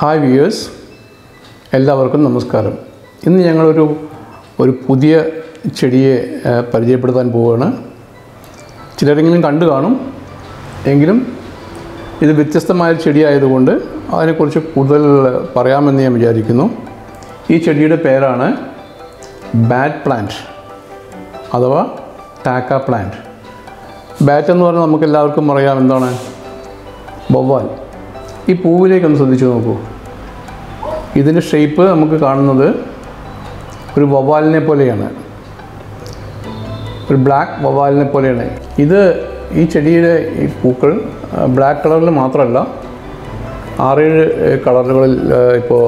Hi viewers, എല്ലാവർക്കും നമസ്കാരം. ഇന്ന് ഞങ്ങളൊരു പുതിയ ചെടിയെ പരിചയപ്പെടുത്താൻ പോവുകയാണ്. ചിലരെങ്കിലും കണ്ടു കാണും, എങ്കിലും ഇത് വ്യത്യസ്തമായ ചെടിയായതുകൊണ്ട് അതിനെക്കുറിച്ച് കൂടുതൽ പറയാമെന്ന് ഞാൻ വിചാരിക്കുന്നു. ഈ ചെടിയുടെ പേരാണ് ബാറ്റ് പ്ലാന്റ് അഥവാ ടാക്ക പ്ലാന്റ്. ബാറ്റ് എന്ന് പറഞ്ഞാൽ നമുക്കെല്ലാവർക്കും അറിയാം എന്താണ്, വവ്വാൽ. ഈ പൂവിലേക്കൊന്ന് ശ്രദ്ധിച്ചു നോക്കൂ. ഇതിൻ്റെ ഷേപ്പ് നമുക്ക് കാണുന്നത് ഒരു വവ്വാലിനെ പോലെയാണ്, ഒരു ബ്ലാക്ക് വവ്വാലിനെ പോലെയാണ്. ഈ ചെടിയുടെ ഈ പൂക്കൾ ബ്ലാക്ക് കളറിൽ മാത്രമല്ല, 6-7 കളറുകളിൽ ഇപ്പോൾ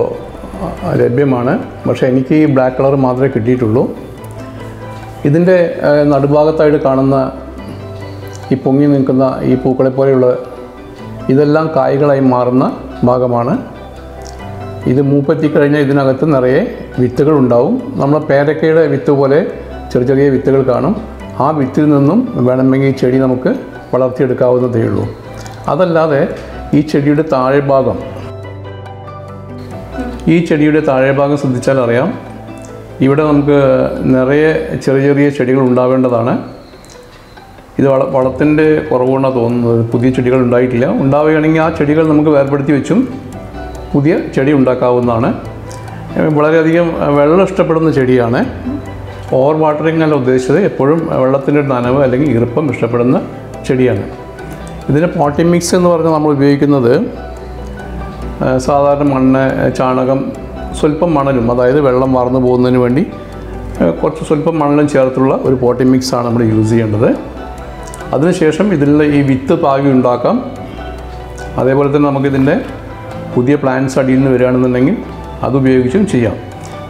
ലഭ്യമാണ്. പക്ഷേ എനിക്ക് ഈ ബ്ലാക്ക് കളർ മാത്രമേ കിട്ടിയിട്ടുള്ളൂ. ഇതിൻ്റെ നടുഭാഗത്തായിട്ട് കാണുന്ന ഈ പൊങ്ങി നിൽക്കുന്ന ഈ പൂക്കളെ പോലെയുള്ള ഇതെല്ലാം കായ്കളായി മാറുന്ന ഭാഗമാണ്. ഇത് മൂപ്പെത്തിക്കഴിഞ്ഞാൽ ഇതിനകത്ത് നിറയെ വിത്തുകൾ ഉണ്ടാവും. നമ്മൾ പേരക്കയുടെ വിത്ത് പോലെ ചെറിയ ചെറിയ വിത്തുകൾ കാണും. ആ വിത്തിൽ നിന്നും വേണമെങ്കിൽ ഈ ചെടി നമുക്ക് വളർത്തിയെടുക്കാവുന്നതേ ഉള്ളൂ. അതല്ലാതെ ഈ ചെടിയുടെ താഴെ ഭാഗം ശ്രദ്ധിച്ചാൽ അറിയാം, ഇവിടെ നമുക്ക് നിറയെ ചെറിയ ചെറിയ ചെടികൾ ഉണ്ടാവേണ്ടതാണ്. ഇത് വളത്തിൻ്റെ കുറവുകൊണ്ടാണ് തോന്നുന്നത്. പുതിയ ചെടികൾ ഉണ്ടായിട്ടില്ല. ഉണ്ടാവുകയാണെങ്കിൽ ആ ചെടികൾ നമുക്ക് വേർപെടുത്തി വെച്ചും പുതിയ ചെടി ഉണ്ടാക്കാവുന്നതാണ്. വളരെയധികം വെള്ളം ഇഷ്ടപ്പെടുന്ന ചെടിയാണ്. ഓവർ വാട്ടറിങ് അല്ല ഉദ്ദേശിച്ചത്, എപ്പോഴും വെള്ളത്തിൻ്റെ നനവ് അല്ലെങ്കിൽ ഈർപ്പം ഇഷ്ടപ്പെടുന്ന ചെടിയാണ്. ഇതിൻ്റെ പോട്ടിംഗ് മിക്സ് എന്ന് പറഞ്ഞാൽ നമ്മൾ ഉപയോഗിക്കുന്നത് സാധാരണ മണ്ണ്, ചാണകം, സ്വല്പം മണലും, അതായത് വെള്ളം വാർന്നു പോകുന്നതിന് വേണ്ടി കുറച്ച് സ്വല്പം മണലും ചേർത്തുള്ള ഒരു പോട്ടിംഗ് മിക്സാണ് നമ്മൾ യൂസ് ചെയ്യേണ്ടത്. അതിനുശേഷം ഇതിലുള്ള ഈ വിത്ത് പാകി ഉണ്ടാക്കാം. അതേപോലെ തന്നെ നമുക്കിതിൻ്റെ പുതിയ പ്ലാന്റ്സ് അടിയിൽ നിന്ന് വരികയാണെന്നുണ്ടെങ്കിൽ അതുപയോഗിച്ചും ചെയ്യാം.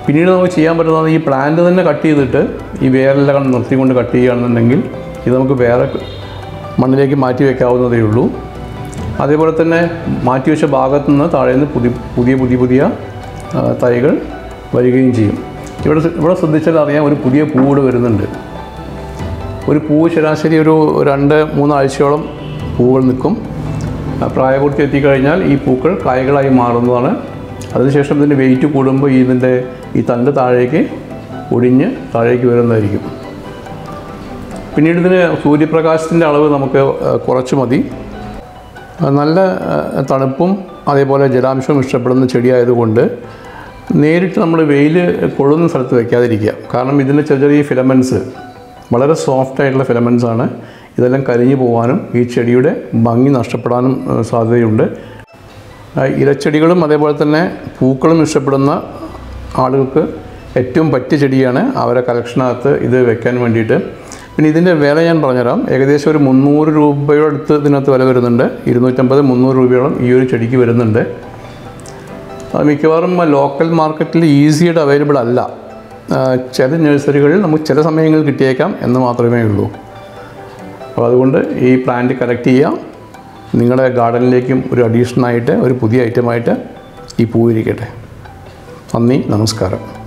പിന്നീട് നമുക്ക് ചെയ്യാൻ പറ്റുന്നത് ഈ പ്ലാന്റ് തന്നെ കട്ട് ചെയ്തിട്ട് ഈ വേരെല്ലാം നിർത്തിക്കൊണ്ട് കട്ട് ചെയ്യുകയാണെന്നുണ്ടെങ്കിൽ ഇത് നമുക്ക് വേറെ മണ്ണിലേക്ക് മാറ്റി വയ്ക്കാവുന്നതേ ഉള്ളൂ. അതേപോലെ തന്നെ മാറ്റിവെച്ച ഭാഗത്തു നിന്ന് താഴെ നിന്ന് പുതിയ തൈകൾ വരികയും ചെയ്യും. ഇവിടെ ശ്രദ്ധിച്ചാൽ അറിയാം, ഒരു പുതിയ പൂവ് വരുന്നുണ്ട്. ഒരു പൂവ് ശരാശരി ഒരു 2-3 ആഴ്ചയോളം പൂവുകൾ നിൽക്കും. പ്രായപൂർത്തി എത്തിക്കഴിഞ്ഞാൽ ഈ പൂക്കൾ കായകളായി മാറുന്നതാണ്. അതിനുശേഷം ഇതിൻ്റെ വെയിറ്റ് കൂടുമ്പോൾ ഇതിൻ്റെ തണ്ട് താഴേക്ക് ഒടിഞ്ഞ് താഴേക്ക് വരുന്നതായിരിക്കും. പിന്നീട് ഇതിന് സൂര്യപ്രകാശത്തിൻ്റെ അളവ് നമുക്ക് കുറച്ച് മതി. നല്ല തണുപ്പും അതേപോലെ ജലാംശവും ഇഷ്ടപ്പെടുന്ന ചെടിയായതുകൊണ്ട് നേരിട്ട് നമ്മൾ വെയിൽ കൊള്ളുന്ന സ്ഥലത്ത് വയ്ക്കാതിരിക്കുക. കാരണം ഇതിൻ്റെ ചെറിയ ചെറിയ ഫിലമെൻറ്റ്സ് വളരെ സോഫ്റ്റായിട്ടുള്ള ഫിലമെൻറ്റ്സാണ്. ഇതെല്ലാം കരിഞ്ഞു പോകാനും ഈ ചെടിയുടെ ഭംഗി നഷ്ടപ്പെടാനും സാധ്യതയുണ്ട്. ഇലച്ചെടികളും അതേപോലെ തന്നെ പൂക്കളും ഇഷ്ടപ്പെടുന്ന ആളുകൾക്ക് ഏറ്റവും പറ്റിയ ചെടിയാണ്. അവരെ കളക്ഷനകത്ത് ഇത് വെക്കാൻ വേണ്ടിയിട്ട്. പിന്നെ ഇതിൻ്റെ വില ഞാൻ പറഞ്ഞുതരാം. ഏകദേശം ഒരു 300 രൂപയുടെ അടുത്ത് ഇതിനകത്ത് വില വരുന്നുണ്ട്. 250-300 രൂപയോളം ഈ ഒരു ചെടിക്ക് വരുന്നുണ്ട്. അത് മിക്കവാറും ലോക്കൽ മാർക്കറ്റിൽ ഈസിയായിട്ട് അവൈലബിൾ അല്ല. ചില നഴ്സറികളിൽ നമുക്ക് ചില സമയങ്ങളിൽ കിട്ടിയേക്കാം എന്ന് മാത്രമേ ഉള്ളൂ. അപ്പോൾ അതുകൊണ്ട് ഈ പ്ലാന്റ് കളക്ട് ചെയ്യാം. നിങ്ങളുടെ ഗാർഡനിലേക്കും ഒരു അഡീഷണായിട്ട്, ഒരു പുതിയ ഐറ്റമായിട്ട് ഈ പൂവിരിക്കട്ടെ. നന്ദി, നമസ്കാരം.